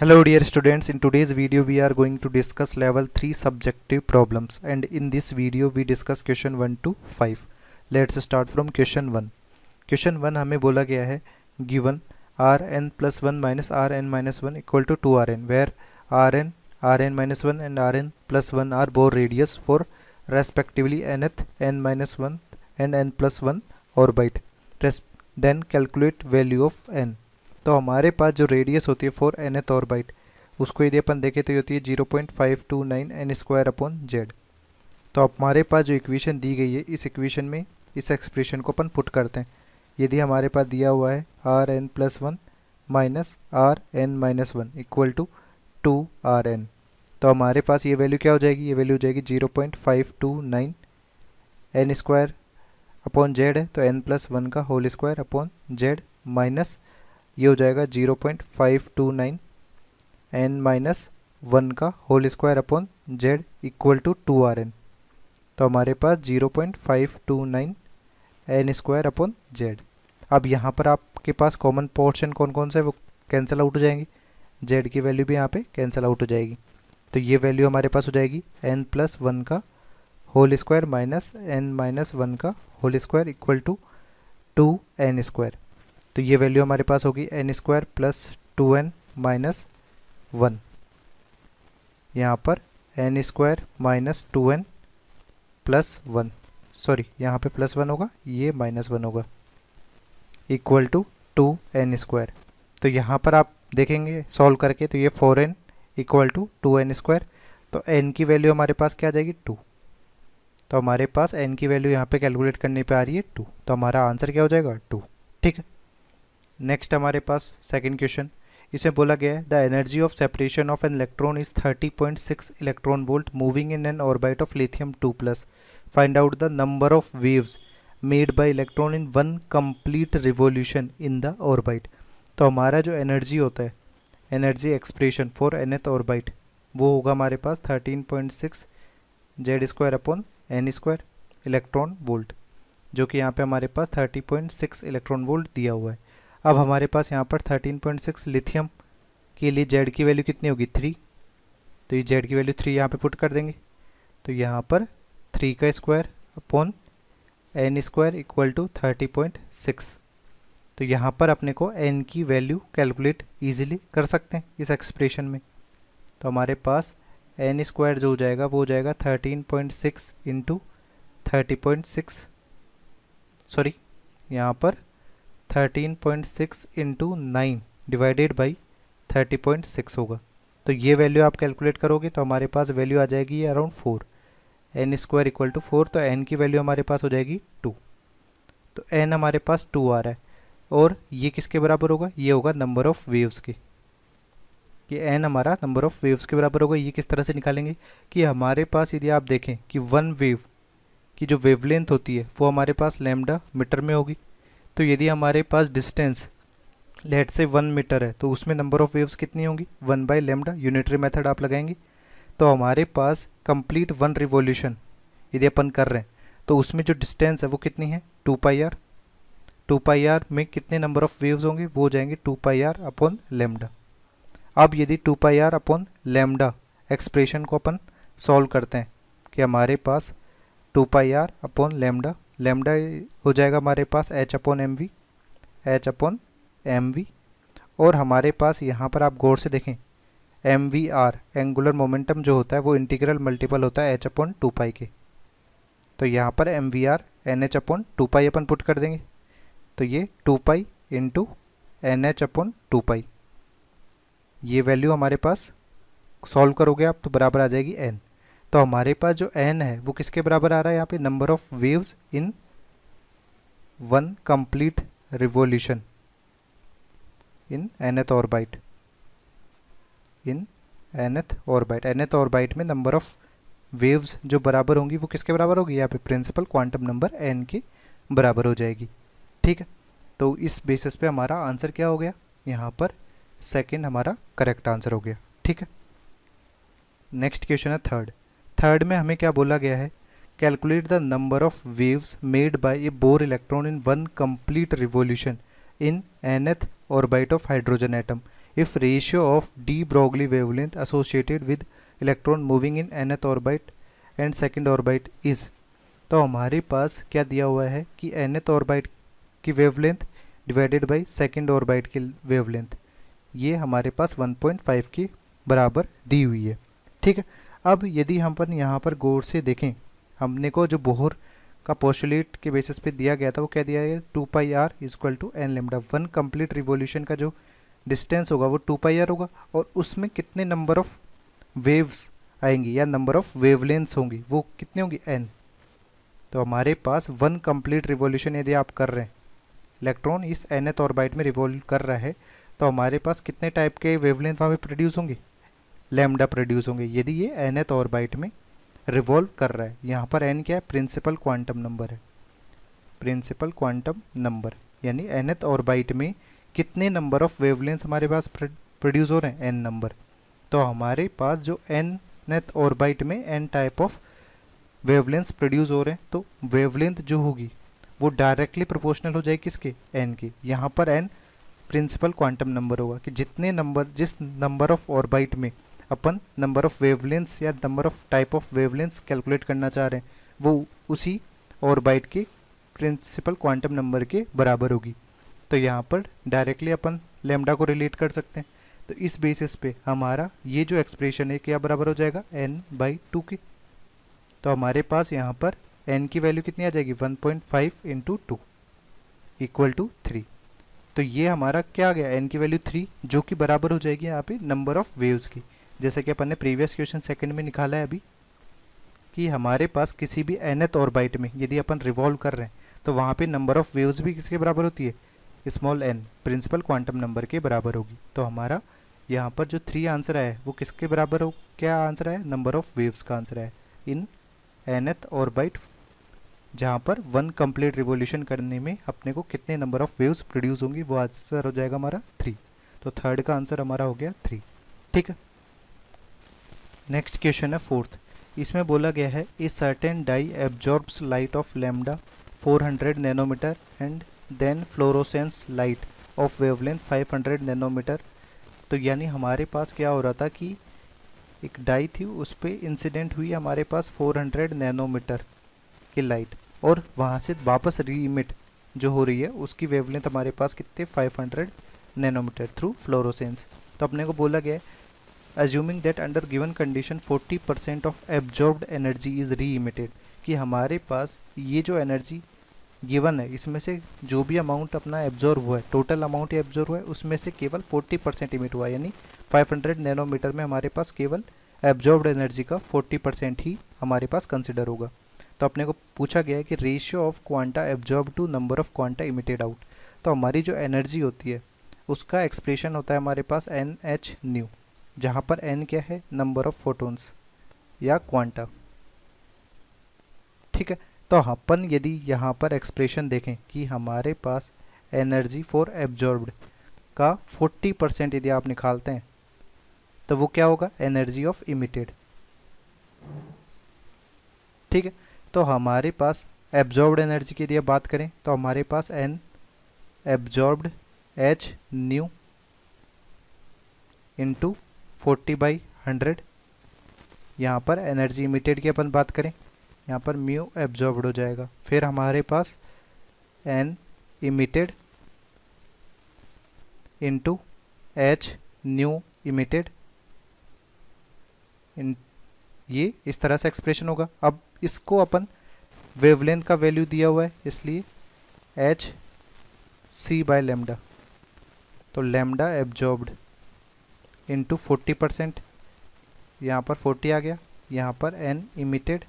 Hello dear students, in today's video we are going to discuss level 3 subjective problems, and in this video we discuss question 1 to 5. Let's start from question 1. Question 1 हमें बोला गया है given rn plus 1 minus rn minus 1 equal to 2rn, where rn, rn minus 1 and rn plus 1 are Bohr radius for respectively nth, n minus 1 and n plus 1 orbit. Then calculate value of n. तो हमारे पास जो radius होती है for nth orbit, उसको यदि अपन देखें तो ये होती है 0.529 n स्क्वायर अपॉन जेड. तो हमारे पास जो इक्वेशन दी गई है, इस इक्वेशन में इस एक्सप्रेशन को अपन पुट करते हैं. यदि हमारे पास दिया हुआ है R N plus one minus R N minus one equal to 2rn, तो हमारे पास ये वैल्यू क्या हो जाएगी? ये वैल्यू हो जाएगी 0.529 n स्क्वायर अपॉन जेड है, तो n प्लस वन का whole square upon Z minus ये हो जाएगा 0.529 n माइनस वन का whole square upon Z equal to 2rn. तो हमारे पास 0.529 n स्क्वायर अपॉन जेड. अब यहाँ पर आपके पास कॉमन पोर्शन कौन कौन से, वो कैंसिल आउट हो जाएंगे. जेड की वैल्यू भी यहाँ पे कैंसिल आउट हो जाएगी, तो ये वैल्यू हमारे पास हो जाएगी n प्लस वन का whole square minus n minus one का whole square equal to 2n square. तो ये वैल्यू हमारे पास होगी n square plus 2n minus one. यहाँ पर n square minus 2n plus one, sorry यहाँ पे प्लस वन होगा, ये माइनस वन होगा, इक्वल टू 2n स्क्वायर. तो यहाँ पर आप देखेंगे सॉल्व करके, तो ये 4n equal to 2n square. तो n की वैल्यू हमारे पास क्या आ जाएगी? 2. तो हमारे पास n की वैल्यू यहाँ पे कैलकुलेट करने पे आ रही है 2. तो हमारा आंसर क्या हो जाएगा? 2. ठीक है. नेक्स्ट हमारे पास सेकंड क्वेश्चन. इसमें बोला गया है the energy of separation of an electron is 30.6 electron volt moving in an orbit of lithium 2+. Find out the number of waves made by electron in one complete revolution in the orbit. तो हमारा जो energy होता है, energy expression for nth orbit, वो होगा हमारे पास 13.6 Z square upon N square electron volt, जो कि यहाँ पे हमारे पास 30.6 इलेक्ट्रॉन वोल्ट दिया हुआ है. अब हमारे पास यहाँ पर 13.6 लिथियम के लिए जेड की वैल्यू कितनी होगी? 3. तो ये जेड की वैल्यू 3 यहाँ पे पुट कर देंगे, तो यहाँ पर 3 का square upon N square equal to 30.6. तो यहाँ पर अपने को एन की वैल्यू कैलकुलेट ईजिली कर सकते हैं इस एक्सप्रेशन में. तो हमारे पास एन स्क्वायर जो हो जाएगा वो हो जाएगा 13.6 इंटू 30.6, सॉरी यहाँ पर 13.6 इंटू 9 डिवाइडेड बाई 30.6 होगा. तो ये वैल्यू आप कैलकुलेट करोगे तो हमारे पास वैल्यू आ जाएगी around 4, N square equal to 4. तो एन की वैल्यू हमारे पास हो जाएगी 2. तो एन हमारे पास 2 आ रहा है, और ये किसके बराबर होगा? ये होगा नंबर ऑफ वेव्स के. कि एन हमारा नंबर ऑफ वेव्स के बराबर होगा. ये किस तरह से निकालेंगे कि हमारे पास यदि आप देखें कि वन वेव की जो वेवलेंथ होती है वो हमारे पास लैम्डा मीटर में होगी. तो यदि हमारे पास डिस्टेंस लेट से 1 मीटर है, तो उसमें नंबर ऑफ वेव्स कितनी होंगी? 1/λ. यूनिटरी मेथड आप लगाएंगे, तो हमारे पास कंप्लीट 1 रिवॉल्यूशन यदि अपन कर रहे हैं तो उसमें जो डिस्टेंस है वो कितनी है? 2πr. 2πr में कितने नंबर ऑफ वेव्स होंगे? वो हो जाएंगे 2πr अपॉन लैम्डा. अब यदि 2πr अपॉन लैम्डा एक्सप्रेशन को अपन सॉल्व करते हैं कि हमारे पास 2πr अपॉन लैम्डा, लैम्डा हो जाएगा हमारे पास h upon M V, H upon M V, और हमारे पास यहाँ पर आप गौर से देखें M V R angular momentum जो होता है वो इंटीग्रल मल्टीपल होता है h अपॉन 2π के. तो यहाँ पर M V R N H upon 2π अपन पुट कर देंगे, तो ये 2π इंटू एन एच अपॉन 2π. ये वैल्यू हमारे पास सॉल्व करोगे आप तो बराबर आ जाएगी n. तो हमारे पास जो n है वो किसके बराबर आ रहा है? यहाँ पे number of waves in 1 complete revolution in nth orbit, in nth orbit. nth orbit में नंबर ऑफ वेव्स जो बराबर होंगी वो किसके बराबर होगी? यहाँ पे प्रिंसिपल क्वांटम नंबर n के बराबर हो जाएगी. ठीक है. तो इस बेसिस पे हमारा आंसर क्या हो गया? यहाँ पर सेकेंड हमारा करेक्ट आंसर हो गया. ठीक है. नेक्स्ट क्वेश्चन है थर्ड. थर्ड में हमें क्या बोला गया है? Calculate the number of waves made by a Bohr electron in one complete revolution in nth orbit of hydrogen atom if ratio of de Broglie wavelength associated with electron moving in nth orbit and second orbit is। तो हमारे पास क्या दिया हुआ है कि nth orbit की wavelength divided by second orbit की wavelength ये हमारे पास 1.5 की बराबर दी हुई है। ठीक है, अब यदि हम पर यहाँ पर गौर से देखें, हमने को जो बोहर का पोस्टुलेट के बेसिस पे दिया गया था वो क्या दिया है 2πr = n λ। कंप्लीट रिवॉल्यूशन का जो डिस्टेंस होगा वो 2πr होगा और उसमें कितने नंबर ऑफ वेव्स आएंगी या नंबर ऑफ वेवलेंथ्स होंगी, वो कितने होंगी n। तो हमारे पास वन कंप्लीट रिवॉल्यूशन यदि आप कर रहे हैं, इलेक्ट्रॉन इस nth ऑर्बिट में रिवॉल्व कर रहा है, तो हमारे पास कितने टाइप के वेवलेंथ वहाँ पे प्रोड्यूस होंगे, लैम्डा प्रोड्यूस होंगे यदि ये nth ऑर्बिट में रिवॉल्व कर रहा है। यहाँ पर n क्या है, प्रिंसिपल क्वांटम नंबर है, प्रिंसिपल क्वांटम नंबर, यानी nth ऑर्बिट में कितने नंबर ऑफ वेवलेंथ हमारे पास प्रोड्यूस हो रहे हैं, n नंबर। तो हमारे पास जो nth ऑर्बिट में n type of wavelength produce हो रहे हैं, तो वेवलेंथ जो होगी वो डायरेक्टली प्रोपोर्शनल हो जाएगी किसके, n की। यहाँ पर n प्रिंसिपल क्वांटम नंबर होगा कि जितने नंबर, जिस नंबर ऑफ ऑर्बिट में अपन नंबर ऑफ वेवलेंथ्स या number of type of wavelengths calculate करना चाह रहे हैं वो उसी ऑर्बिट के प्रिंसिपल क्वांटम नंबर के बराबर होगी। तो यहाँ पर डायरेक्टली अपन लैम्डा को रिलेट कर सकते हैं। तो इस बेसिस पे हमारा ये जो एक्सप्रेशन है क्या बराबर हो जाएगा, n/2 के। तो हमारे पास यहाँ पर n की वैल्यू कितनी आ जाएगी, 1.5 × 2 = 3। तो ये हमारा क्या आ गया, n की वैल्यू 3 जो कि बराबर हो जाएगी यहाँ पे नंबर ऑफ वेव्स की, जैसे कि अपन ने प्रीवियस क्वेश्चन सेकंड में निकाला है अभी कि हमारे पास किसी भी nth ऑर्बिट में यदि अपन रिवॉल्व कर रहे हैं तो वहाँ पे नंबर ऑफ वेव्स भी किसके बराबर होती है, small n principal quantum number के बराबर होगी। तो हमारा यहाँ पर जो 3 आंसर आया है वो किसके बराबर हो, क्या आंसर आया, नंबर ऑफ वेव्स का आंसर आया इन nth ऑर्बिट, जहाँ पर वन कंप्लीट रिवॉल्यूशन करने में अपने को कितने नंबर ऑफ वेव्स प्रोड्यूस होंगी वो आंसर हो जाएगा हमारा 3। तो थर्ड का आंसर हमारा हो गया 3। ठीक है, नेक्स्ट क्वेश्चन है फोर्थ। इसमें बोला गया है a certain dye absorbs light of lambda 400 nanometre and then fluorescence light of wavelength 500 nanometre. तो यानी हमारे पास क्या हो रहा था कि एक डाई थी उस पर इंसिडेंट हुई हमारे पास 400 नैनोमीटर की लाइट और वहाँ से वापस रीमिट जो हो रही है उसकी वेवलेंथ हमारे पास कितने, 500 नैनोमीटर थ्रू फ्लोरोसेंस। तो अपने को बोला गया है assuming that under given condition 40% of absorbed energy is reemitted, कि हमारे पास ये जो एनर्जी गिवन है इसमें से जो भी अमाउंट अपना एब्जॉर्ब हुआ है, टोटल अमाउंट एब्जॉर्ब हुआ है उसमें से केवल 40% इमिट हुआ है, यानी 500 नैनोमीटर में हमारे पास केवल एब्जॉर्ब्ड एनर्जी का 40% ही हमारे पास कंसिडर होगा। तो अपने को पूछा गया है कि ratio of quanta absorb to number of quanta emitted out. तो हमारी जो एनर्जी होती है उसका एक्सप्रेशन होता है हमारे पास nhν, जहाँ पर n क्या है, नंबर ऑफ फोटोन्स या क्वांटा। ठीक है, तो अपन यदि यहाँ पर एक्सप्रेशन देखें कि हमारे पास एनर्जी फॉर एब्जॉर्ब्ड का 40% यदि आप निकालते हैं तो वो क्या होगा, एनर्जी ऑफ इमिटेड। ठीक है, तो हमारे पास एब्जॉर्ब्ड एनर्जी की यदि बात करें तो हमारे पास n एब्जॉर्ब्ड hν इंटू 40/100, यहाँ पर एनर्जी इमिटेड की अपन बात करें यहाँ पर म्यू एब्जॉर्ब्ड हो जाएगा, फिर हमारे पास n emitted into hν emitted, ये इस तरह से एक्सप्रेशन होगा। अब इसको अपन वेवलेंथ का वैल्यू दिया हुआ है इसलिए hc/λ, तो लैम्डा एब्जॉर्ब्ड इंटू 40%, यहाँ पर 40 आ गया, यहाँ पर n इमिटेड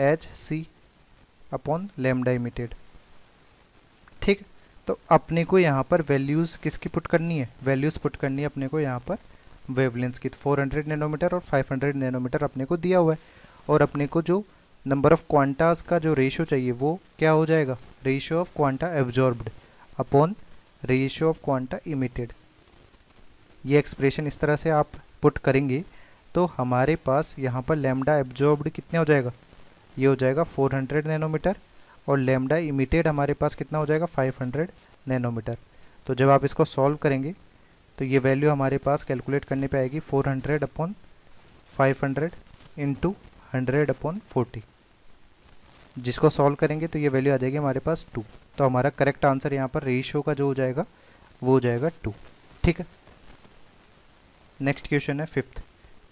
hc/λ इमिटेड। ठीक, तो अपने को यहाँ पर वैल्यूज़ किसकी पुट करनी है, वैल्यूज़ पुट करनी है अपने को यहाँ पर वेवलेंथ्स की। 400 नैनोमीटर और 500 नैनोमीटर अपने को दिया हुआ है और अपने को जो नंबर ऑफ क्वांटास का जो रेशियो चाहिए वो क्या हो जाएगा, ratio of quanta absorbed upon ratio of quanta emitted. ये एक्सप्रेशन इस तरह से आप पुट करेंगे तो हमारे पास यहाँ पर लैम्डा एब्जॉर्ब्ड कितने हो जाएगा, ये हो जाएगा 400 नैनोमीटर और लैम्डा इमिटेड हमारे पास कितना हो जाएगा, 500 नैनोमीटर। तो जब आप इसको सॉल्व करेंगे तो ये वैल्यू हमारे पास कैलकुलेट करने पे आएगी 400/500 इंटू 100/40। जिसको सॉल्व करेंगे तो ये वैल्यू आ जाएगी हमारे पास 2। तो हमारा करेक्ट आंसर यहाँ पर रेशियो का जो हो जाएगा वो हो जाएगा 2। ठीक है, नेक्स्ट क्वेश्चन है 5th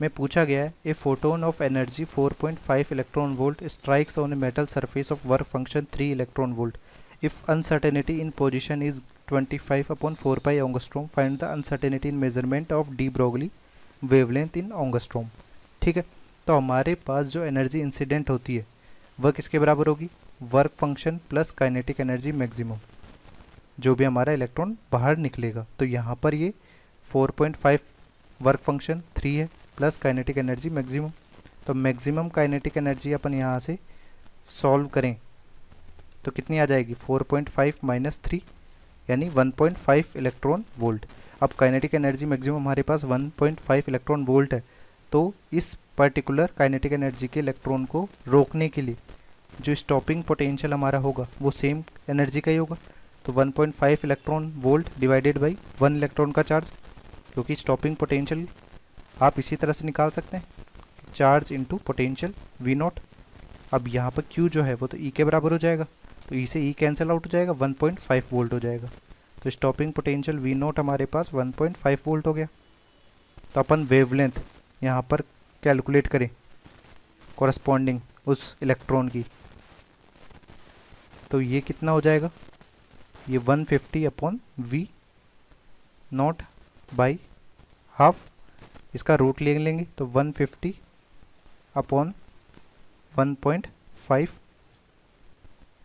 में पूछा गया है a photon of energy 4.5 electron volt strikes on a metal surface of work function 3 electron volt. If uncertainty in position is 25/4 pi angstrom, find the uncertainty in measurement of de Broglie wavelength in angstrom. ठीक है, तो हमारे पास जो energy incident होती है वह किसके बराबर होगी? Work function plus kinetic energy maximum, जो भी हमारा इलेक्ट्रॉन बाहर निकलेगा। तो यहाँ पर ये 4.5 वर्क फंक्शन 3 है प्लस काइनेटिक एनर्जी मैक्सिमम। तो मैक्सिमम काइनेटिक एनर्जी अपन यहाँ से सॉल्व करें तो कितनी आ जाएगी? 4.5 - 3 यानी 1.5 इलेक्ट्रॉन वोल्ट। अब काइनेटिक एनर्जी मैक्सिमम हमारे पास 1.5 इलेक्ट्रॉन वोल्ट है, तो इस पर्टिकुलर काइनेटिक एनर्जी के इलेक्ट्रॉन को रोकने के लिए जो स्टॉपिंग पोटेंशियल हमारा होगा वो सेम एनर्जी का ही होगा। तो 1.5 electron volt divided by 1 electron का चार्ज, क्योंकि स्टॉपिंग पोटेंशियल आप इसी तरह से निकाल सकते हैं, चार्ज इंटू पोटेंशियल V0। अब यहाँ पर Q जो है वो तो E के बराबर हो जाएगा, तो E से E कैंसिल आउट हो जाएगा, 1.5 वोल्ट हो जाएगा। तो स्टॉपिंग पोटेंशियल V0 हमारे पास 1.5 वोल्ट हो गया। तो अपन वेवलेंथ यहाँ पर कैलकुलेट करें कॉरस्पॉन्डिंग उस इलेक्ट्रॉन की, तो ये कितना हो जाएगा? ये 150/V0/½ इसका रूट ले लेंगे, तो 150/1.5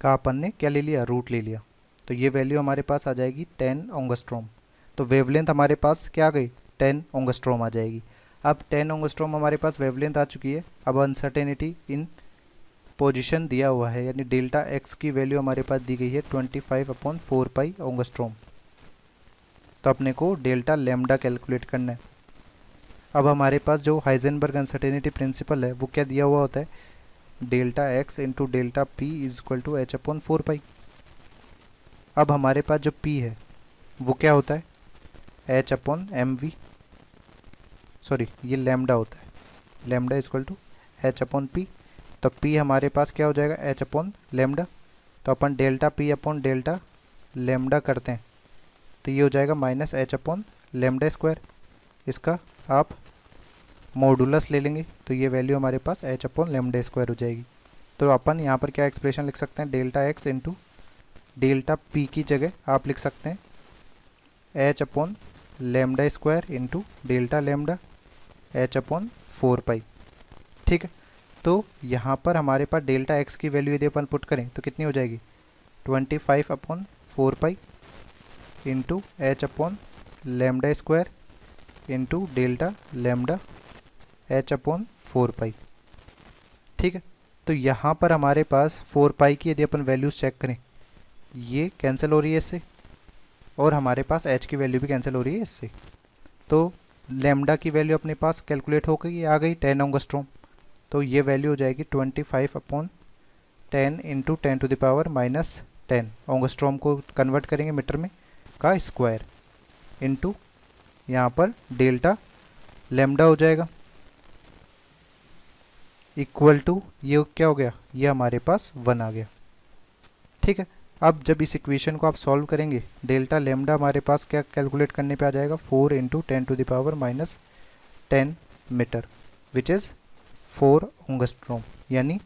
का अपन ने क्या ले लिया? रूट ले लिया। तो ये वैल्यू हमारे पास आ जाएगी 10 ऑंगस्ट्रोम। तो वेवलेंथ हमारे पास क्या आ गई? 10 ऑंगस्ट्रोम आ जाएगी। अब 10 ऑंगस्ट्रोम हमारे पास वेवलेंथ आ चुकी है। अब अनसर्टेनिटी इन पोजीशन दिया हुआ है, यानी डेल्टा एक्स की वैल्यू हमारे पास दी गई है 25/4 pi ऑंगस्ट्रोम। तो अपने को डेल्टा लैम्डा कैलकुलेट करना है। अब हमारे पास जो हाइजेनबर्ग अनसर्टेनिटी प्रिंसिपल है वो क्या दिया हुआ होता है? Delta x into delta P is equal to h/4 pi। अब हमारे पास जो p है वो क्या होता है? ये लैम्डा होता है, lambda is equal to h/p। तो p हमारे पास क्या हो जाएगा? h/λ। तो अपन delta p upon delta lambda करते हैं तो ये हो जाएगा -h/λ²। इसका आप मॉडुलस ले लेंगे तो ये वैल्यू हमारे पास h/λ² हो जाएगी। तो अपन यहाँ पर क्या एक्सप्रेशन लिख सकते हैं? Delta x into delta P की जगह आप लिख सकते हैं h/λ² into delta lambda h/4 pi। ठीक है, तो यहाँ पर हमारे पास डेल्टा एक्स की वैल्यू यदि अपन पुट करें तो कितनी हो जाएगी? 25/4 pi into h/λ² into delta lambda h/4 pi। ठीक है, तो यहाँ पर हमारे पास 4 pi की यदि अपन वैल्यूज़ चेक करें, ये कैंसिल हो रही है इससे, और हमारे पास h की वैल्यू भी कैंसिल हो रही है इससे। तो लैम्डा की वैल्यू अपने पास कैलकुलेट होकर ये आ गई 10 ऑंगस्ट्रोम। तो ये वैल्यू हो जाएगी 25/10 इंटू 10⁻¹⁰ ऑंगस्ट्रोम को कन्वर्ट करेंगे मीटर में का स्क्वायर इंटू यहाँ पर डेल्टा लैम्डा हो जाएगा इक्वल टू ये क्या हो गया? ये हमारे पास 1 आ गया। ठीक है, अब जब इस इक्वेशन को आप सॉल्व करेंगे डेल्टा लैम्डा हमारे पास क्या कैलकुलेट करने पे आ जाएगा? 4 × 10⁻¹⁰ मीटर विच इज़ 4 ऑंगस्ट्रोम। यानी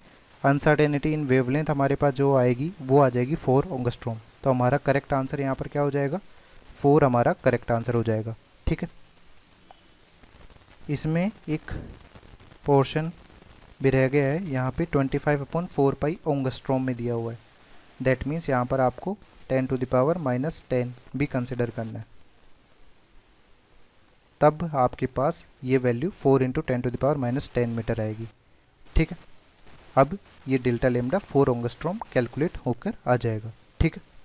अनसर्टेनिटी इन वेवलेंथ हमारे पास जो आएगी वो आ जाएगी 4 ऑंगस्ट्रोम। तो हमारा करेक्ट आंसर यहाँ पर क्या हो जाएगा? 4 हमारा करेक्ट आंसर हो जाएगा। ठीक है, इसमें एक पोर्शन भी रह गया है, यहाँ पे 25/4 pi ऑंगस्ट्रोम में दिया हुआ है। दैट मीन्स यहाँ पर आपको 10⁻¹⁰ भी कंसिडर करना है, तब आपके पास ये वैल्यू 4 × 10⁻¹⁰ मीटर आएगी। ठीक है, अब ये डेल्टा लैम्डा 4 ऑंगस्ट्रोम कैलकुलेट होकर आ जाएगा। ठीक है।